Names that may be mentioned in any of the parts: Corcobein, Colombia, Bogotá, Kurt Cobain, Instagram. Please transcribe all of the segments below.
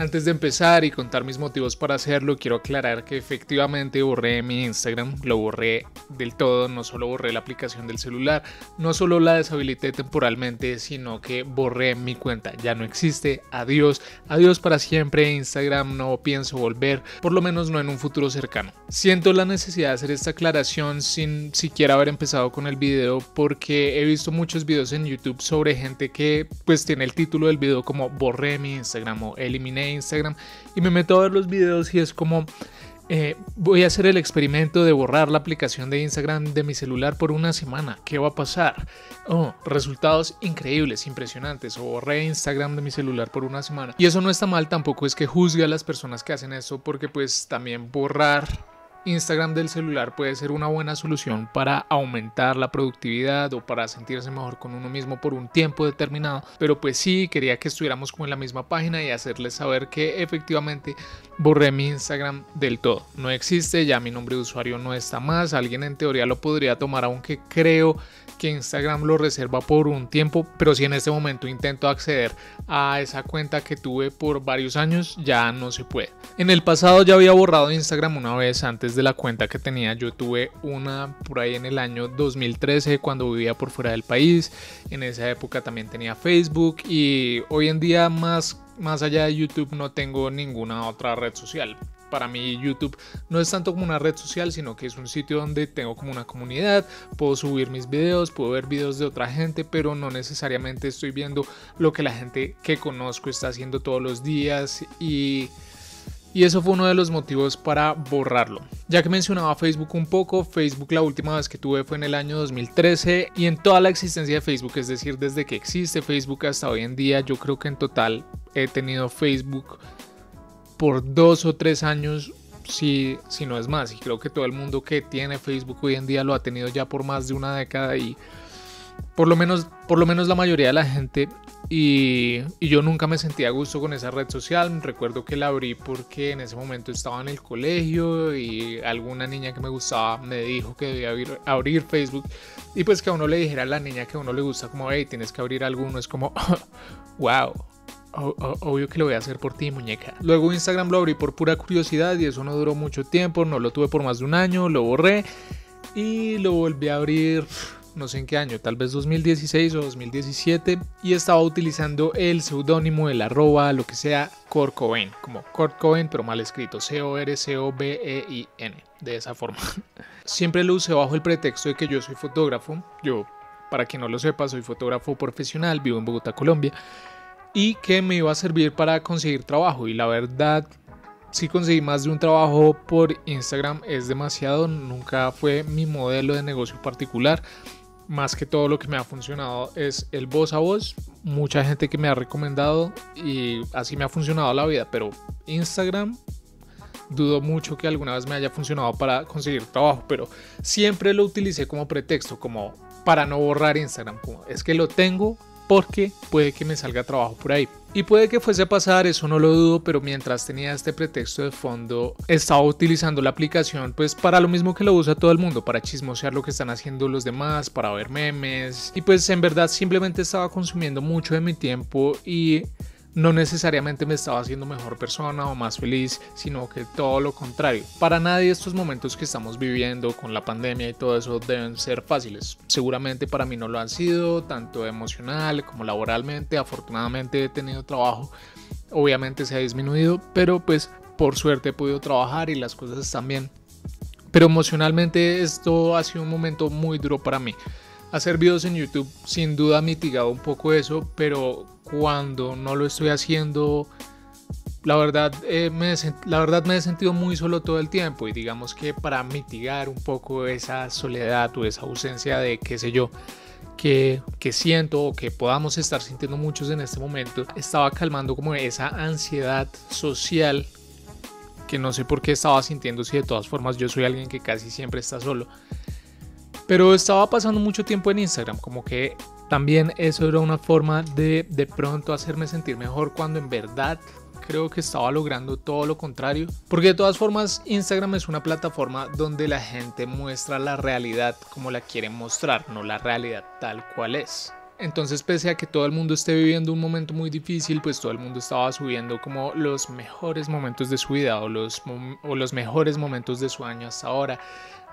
Antes de empezar y contar mis motivos para hacerlo, quiero aclarar que efectivamente borré mi Instagram, lo borré del todo, no solo borré la aplicación del celular, no solo la deshabilité temporalmente, sino que borré mi cuenta, ya no existe, adiós, adiós para siempre, Instagram, no pienso volver, por lo menos no en un futuro cercano. Siento la necesidad de hacer esta aclaración sin siquiera haber empezado con el video porque he visto muchos videos en YouTube sobre gente que pues tiene el título del video como borré mi Instagram o eliminé Instagram y me meto a ver los videos y es como voy a hacer el experimento de borrar la aplicación de Instagram de mi celular por una semana, ¿qué va a pasar? Oh, resultados increíbles, impresionantes, o borré Instagram de mi celular por una semana. Y eso no está mal, tampoco es que juzgue a las personas que hacen eso porque pues también borrar Instagram del celular puede ser una buena solución para aumentar la productividad o para sentirse mejor con uno mismo por un tiempo determinado, pero pues sí, quería que estuviéramos como en la misma página y hacerles saber que efectivamente borré mi Instagram del todo, no existe, ya mi nombre de usuario no está más, alguien en teoría lo podría tomar aunque creo que Instagram lo reserva por un tiempo, pero si en este momento intento acceder a esa cuenta que tuve por varios años, ya no se puede. En el pasado ya había borrado Instagram una vez antes de la cuenta que tenía, yo tuve una por ahí en el año 2013 cuando vivía por fuera del país, en esa época también tenía Facebook y hoy en día más allá de YouTube no tengo ninguna otra red social. Para mí YouTube no es tanto como una red social, sino que es un sitio donde tengo como una comunidad, puedo subir mis videos, puedo ver videos de otra gente, pero no necesariamente estoy viendo lo que la gente que conozco está haciendo todos los días y eso fue uno de los motivos para borrarlo. Ya que mencionaba Facebook un poco, Facebook la última vez que tuve fue en el año 2013 y en toda la existencia de Facebook, es decir, desde que existe Facebook hasta hoy en día, yo creo que en total he tenido Facebook por 2 o 3 años, si no es más, y creo que todo el mundo que tiene Facebook hoy en día lo ha tenido ya por más de una década y por lo menos la mayoría de la gente. Y yo nunca me sentía a gusto con esa red social, recuerdo que la abrí porque en ese momento estaba en el colegio y alguna niña que me gustaba me dijo que debía abrir Facebook y pues que a uno le dijera a la niña que a uno le gusta como hey, tienes que abrir alguno, es como wow. Obvio que lo voy a hacer por ti, muñeca. Luego Instagram lo abrí por pura curiosidad y eso no duró mucho tiempo, no lo tuve por más de un año, lo borré y lo volví a abrir no sé en qué año, tal vez 2016 o 2017, y estaba utilizando el seudónimo, el arroba, lo que sea, Kurt Cobain, como Kurt Cobain pero mal escrito, C-O-R-C-O-B-E-I-N, de esa forma. Siempre lo usé bajo el pretexto de que yo soy fotógrafo, yo, para quien no lo sepa, soy fotógrafo profesional, vivo en Bogotá, Colombia, y que me iba a servir para conseguir trabajo, y la verdad, si conseguí más de un trabajo por Instagram es demasiado, nunca fue mi modelo de negocio particular. Más que todo lo que me ha funcionado es el voz a voz, mucha gente que me ha recomendado y así me ha funcionado la vida, pero Instagram dudo mucho que alguna vez me haya funcionado para conseguir trabajo, pero siempre lo utilicé como pretexto, como para no borrar Instagram, como es que lo tengo porque puede que me salga trabajo por ahí. Y puede que fuese a pasar, eso no lo dudo, pero mientras tenía este pretexto de fondo, estaba utilizando la aplicación pues para lo mismo que lo usa todo el mundo, para chismosear lo que están haciendo los demás, para ver memes, y pues en verdad simplemente estaba consumiendo mucho de mi tiempo y no necesariamente me estaba haciendo mejor persona o más feliz, sino que todo lo contrario. Para nadie estos momentos que estamos viviendo con la pandemia y todo eso deben ser fáciles. Seguramente para mí no lo han sido, tanto emocional como laboralmente. Afortunadamente he tenido trabajo, obviamente se ha disminuido, pero pues por suerte he podido trabajar y las cosas están bien. Pero emocionalmente esto ha sido un momento muy duro para mí. Hacer videos en YouTube sin duda ha mitigado un poco eso, pero cuando no lo estoy haciendo, la verdad me he sentido muy solo todo el tiempo y digamos que para mitigar un poco esa soledad o esa ausencia de qué sé yo, que siento o que podamos estar sintiendo muchos en este momento, estaba calmando como esa ansiedad social que no sé por qué estaba sintiendo si de todas formas yo soy alguien que casi siempre está solo. Pero estaba pasando mucho tiempo en Instagram, como que también eso era una forma de pronto hacerme sentir mejor cuando en verdad creo que estaba logrando todo lo contrario. Porque de todas formas Instagram es una plataforma donde la gente muestra la realidad como la quieren mostrar, no la realidad tal cual es. Entonces, pese a que todo el mundo esté viviendo un momento muy difícil, pues todo el mundo estaba subiendo como los mejores momentos de su vida o los mejores momentos de su año hasta ahora.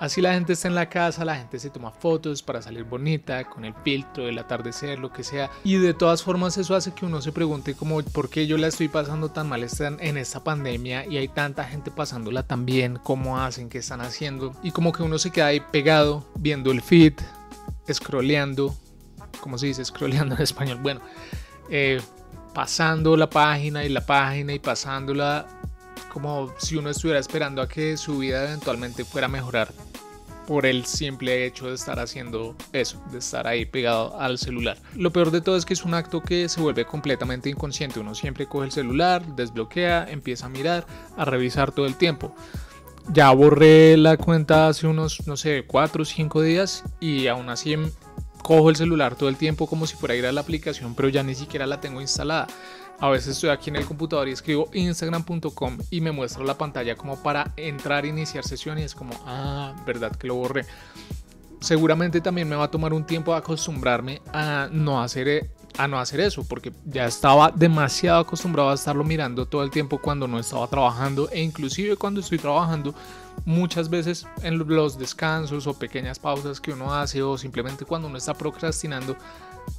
Así la gente está en la casa, la gente se toma fotos para salir bonita, con el filtro, el atardecer, lo que sea. Y de todas formas eso hace que uno se pregunte como ¿por qué yo la estoy pasando tan mal en esta pandemia? Y hay tanta gente pasándola tan bien, ¿cómo hacen? ¿Qué están haciendo? Y como que uno se queda ahí pegado, viendo el feed, scrolleando. ¿Cómo se dice scrolleando en español? Bueno, pasando la página y pasándola como si uno estuviera esperando a que su vida eventualmente fuera a mejorar por el simple hecho de estar haciendo eso, de estar ahí pegado al celular. Lo peor de todo es que es un acto que se vuelve completamente inconsciente. Uno siempre coge el celular, desbloquea, empieza a mirar, a revisar todo el tiempo. Ya borré la cuenta hace unos, no sé, 4 o 5 días y aún así cojo el celular todo el tiempo como si fuera a ir a la aplicación, pero ya ni siquiera la tengo instalada. A veces estoy aquí en el computador y escribo instagram.com y me muestra la pantalla como para entrar e iniciar sesión y es como, ah, verdad que lo borré. Seguramente también me va a tomar un tiempo acostumbrarme a no hacer eso, porque ya estaba demasiado acostumbrado a estarlo mirando todo el tiempo cuando no estaba trabajando, e inclusive cuando estoy trabajando muchas veces en los descansos o pequeñas pausas que uno hace, o simplemente cuando uno está procrastinando.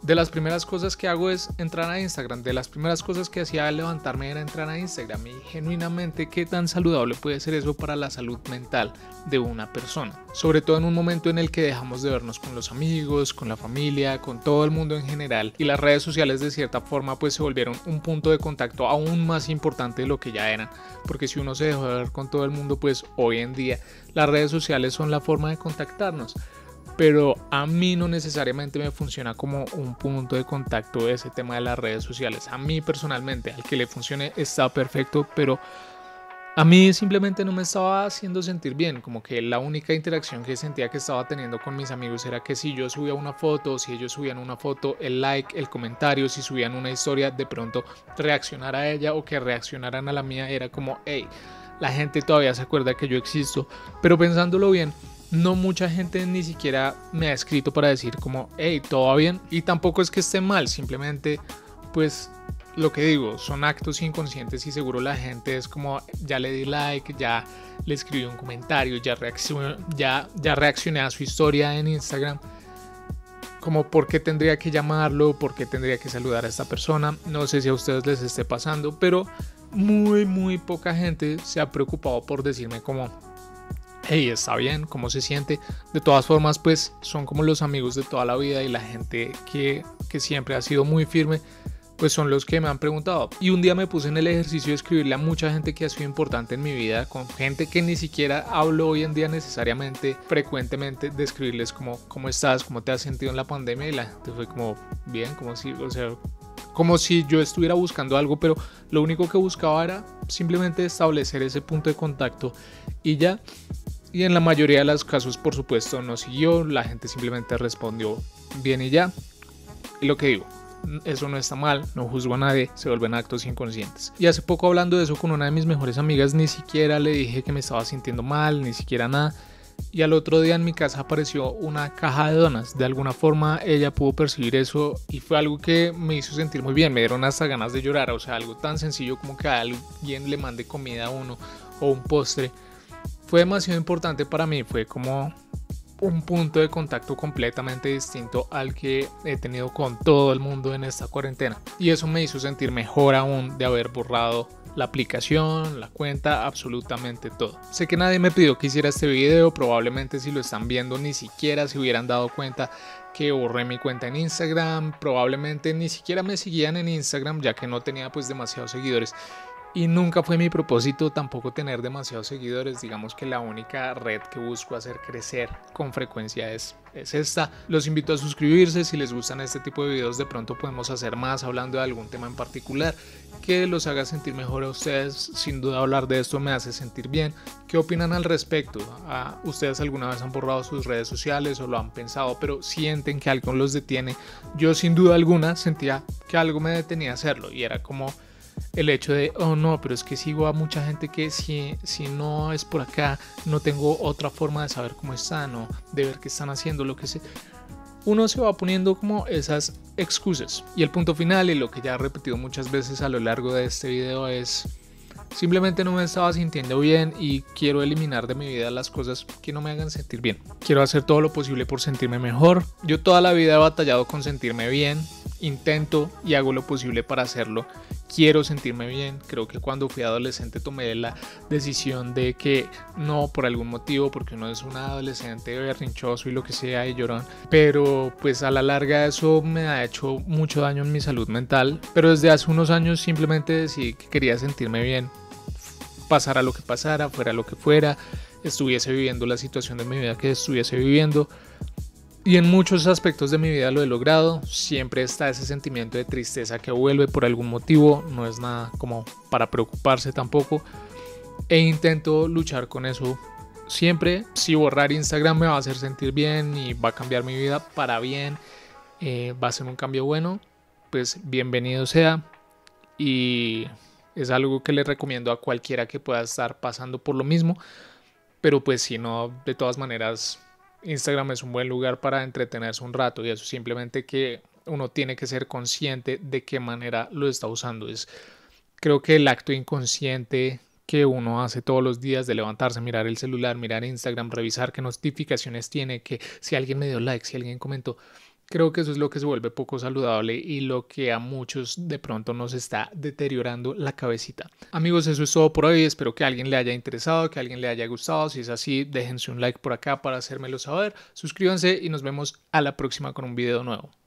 De las primeras cosas que hago es entrar a Instagram. De las primeras cosas que hacía al levantarme era entrar a Instagram, y genuinamente qué tan saludable puede ser eso para la salud mental de una persona, sobre todo en un momento en el que dejamos de vernos con los amigos, con la familia, con todo el mundo en general, y las redes sociales de cierta forma pues se volvieron un punto de contacto aún más importante de lo que ya eran, porque si uno se dejó de ver con todo el mundo, pues hoy en día las redes sociales son la forma de contactarnos. Pero a mí no necesariamente me funciona como un punto de contacto ese tema de las redes sociales. A mí personalmente, al que le funcione está perfecto, pero a mí simplemente no me estaba haciendo sentir bien. Como que la única interacción que sentía que estaba teniendo con mis amigos era que si yo subía una foto, si ellos subían una foto, el like, el comentario, si subían una historia, de pronto reaccionar a ella o que reaccionaran a la mía, era como, hey, la gente todavía se acuerda que yo existo. Pero pensándolo bien, no mucha gente ni siquiera me ha escrito para decir como, hey, ¿todo va bien? Y tampoco es que esté mal, simplemente, pues, lo que digo, son actos inconscientes y seguro la gente es como, ya le di like, ya le escribí un comentario, ya reaccioné a su historia en Instagram. Como, ¿por qué tendría que llamarlo? ¿Por qué tendría que saludar a esta persona? No sé si a ustedes les esté pasando, pero muy poca gente se ha preocupado por decirme como, hey, ¿está bien? ¿Cómo se siente? De todas formas, pues son como los amigos de toda la vida, y la gente que siempre ha sido muy firme, pues son los que me han preguntado. Y un día me puse en el ejercicio de escribirle a mucha gente que ha sido importante en mi vida, con gente que ni siquiera hablo hoy en día necesariamente frecuentemente, de escribirles como, ¿cómo estás? ¿Cómo te has sentido en la pandemia? Y la gente fue como, bien, como si, o sea, como si yo estuviera buscando algo, pero lo único que buscaba era simplemente establecer ese punto de contacto y ya. Y en la mayoría de los casos, por supuesto, no siguió, la gente simplemente respondió bien y ya. Y lo que digo, eso no está mal, no juzgo a nadie, se vuelven actos inconscientes. Y hace poco, hablando de eso con una de mis mejores amigas, ni siquiera le dije que me estaba sintiendo mal, ni siquiera nada. Y al otro día en mi casa apareció una caja de donas. De alguna forma ella pudo percibir eso y fue algo que me hizo sentir muy bien, me dieron hasta ganas de llorar. O sea, algo tan sencillo como que a alguien le mande comida a uno o un postre. Fue demasiado importante para mí, fue como un punto de contacto completamente distinto al que he tenido con todo el mundo en esta cuarentena. Y eso me hizo sentir mejor aún de haber borrado la aplicación, la cuenta, absolutamente todo. Sé que nadie me pidió que hiciera este video, probablemente si lo están viendo ni siquiera se hubieran dado cuenta que borré mi cuenta en Instagram, probablemente ni siquiera me seguían en Instagram, ya que no tenía pues demasiados seguidores. Y nunca fue mi propósito tampoco tener demasiados seguidores. Digamos que la única red que busco hacer crecer con frecuencia es esta. Los invito a suscribirse si les gustan este tipo de videos. De pronto podemos hacer más hablando de algún tema en particular que los haga sentir mejor a ustedes. Sin duda hablar de esto me hace sentir bien. ¿Qué opinan al respecto? ¿Ustedes alguna vez han borrado sus redes sociales o lo han pensado pero sienten que algo los detiene? Yo sin duda alguna sentía que algo me detenía a hacerlo, y era como el hecho de, oh no, pero es que sigo a mucha gente que si no es por acá, no tengo otra forma de saber cómo están o de ver qué están haciendo, lo que sea. uno se va poniendo como esas excusas. Y el punto final, y lo que ya he repetido muchas veces a lo largo de este video, es simplemente no me estaba sintiendo bien y quiero eliminar de mi vida las cosas que no me hagan sentir bien. Quiero hacer todo lo posible por sentirme mejor. Yo toda la vida he batallado con sentirme bien, intento y hago lo posible para hacerlo. Quiero sentirme bien. Creo que cuando fui adolescente tomé la decisión de que no, por algún motivo, porque uno es un adolescente berrinchoso y lo que sea y llorón, pero pues a la larga eso me ha hecho mucho daño en mi salud mental. Pero desde hace unos años simplemente decidí que quería sentirme bien, pasara lo que pasara, fuera lo que fuera, estuviese viviendo la situación de mi vida que estuviese viviendo. Y en muchos aspectos de mi vida lo he logrado. Siempre está ese sentimiento de tristeza que vuelve por algún motivo, no es nada como para preocuparse tampoco, e intento luchar con eso siempre. Si borrar Instagram me va a hacer sentir bien y va a cambiar mi vida para bien, va a ser un cambio bueno, pues bienvenido sea. Y es algo que le recomiendo a cualquiera que pueda estar pasando por lo mismo. Pero pues si no, de todas maneras Instagram es un buen lugar para entretenerse un rato, y eso simplemente que uno tiene que ser consciente de qué manera lo está usando. Es, creo que el acto inconsciente que uno hace todos los días de levantarse, mirar el celular, mirar Instagram, revisar qué notificaciones tiene, que si alguien me dio like, si alguien comentó, creo que eso es lo que se vuelve poco saludable y lo que a muchos de pronto nos está deteriorando la cabecita. Amigos, eso es todo por hoy. Espero que a alguien le haya interesado, que a alguien le haya gustado. Si es así, déjense un like por acá para hacérmelo saber. Suscríbanse y nos vemos a la próxima con un video nuevo.